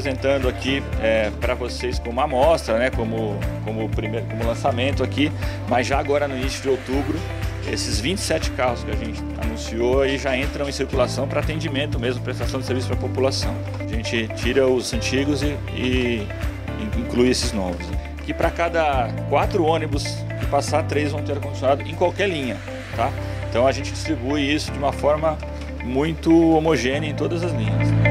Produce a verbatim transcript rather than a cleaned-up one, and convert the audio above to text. apresentando aqui é, para vocês como uma amostra, né, como, como, primeiro, como lançamento aqui, mas já agora no início de outubro, esses vinte e sete carros que a gente anunciou aí já entram em circulação para atendimento mesmo, prestação de serviço para a população. A gente tira os antigos e, e inclui esses novos. E para cada quatro ônibus que passar, três vão ter ar-condicionado em qualquer linha, tá? Então a gente distribui isso de uma forma muito homogênea em todas as linhas.